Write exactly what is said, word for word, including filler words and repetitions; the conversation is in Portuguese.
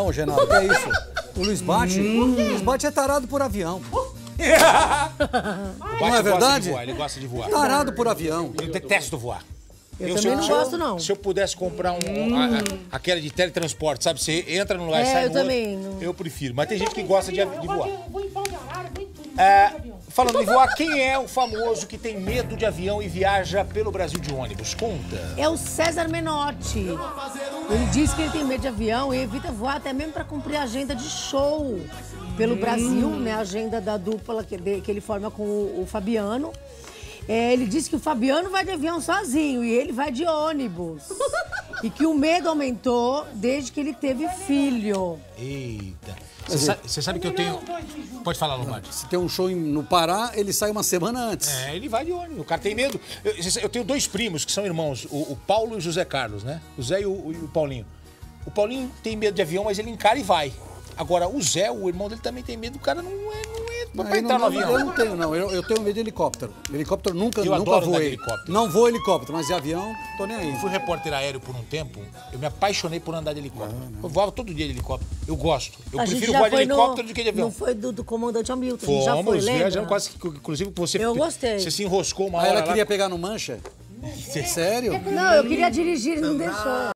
Não, Genaro, que é isso? O Luiz Bate, hum. o Luiz Bate é tarado por avião. Não é verdade? Voar, ele gosta de voar. Tarado por avião. Eu detesto voar. Eu, eu também eu, não gosto, não. Se eu pudesse comprar um, hum. a, a, aquela de teletransporte, sabe? Você entra num lugar e é, sai eu no também outro. Não. Eu prefiro. Mas tem eu gente que gosta de, de voar. Eu vou em pau de arara, vou em tudo. É, falando em voar, quem é o famoso que tem medo de avião e viaja pelo Brasil de ônibus? Conta. É o César Menotti. Eu vou fazer um... Ele diz que ele tem medo de avião e evita voar até mesmo para cumprir a agenda de show pelo hum. Brasil, né? A agenda da dupla que, de, que ele forma com o, o Fabiano. É, ele disse que o Fabiano vai de avião sozinho e ele vai de ônibus. E que o medo aumentou desde que ele teve filho. Eita. Você sabe, sabe que eu tenho... Pode falar, Lombardi. Se tem um show no Pará, ele sai uma semana antes. É, ele vai de ônibus. O cara tem medo. Eu, eu tenho dois primos que são irmãos, o, o Paulo e o José Carlos, né? O Zé e o, o Paulinho. O Paulinho tem medo de avião, mas ele encara e vai. Agora, o Zé, o irmão dele, também tem medo. O cara não é... Não... Não, eu, não, não, eu não tenho, não. Eu, eu tenho medo de helicóptero. Helicóptero nunca, eu nunca voei. Não vou helicóptero, mas de avião, tô nem aí. Eu fui repórter aéreo por um tempo, eu me apaixonei por andar de helicóptero. Não, não. Eu voava todo dia de helicóptero. Eu gosto. Eu a prefiro voar de helicóptero no... do que de avião. Não foi do, do comandante Amilton, Fomos, já foi, lembra? Quase que, inclusive, você... Eu gostei. Você se enroscou uma ah, hora ela queria lá... pegar no Mancha? Sério? Não, eu queria dirigir, não, não deixou.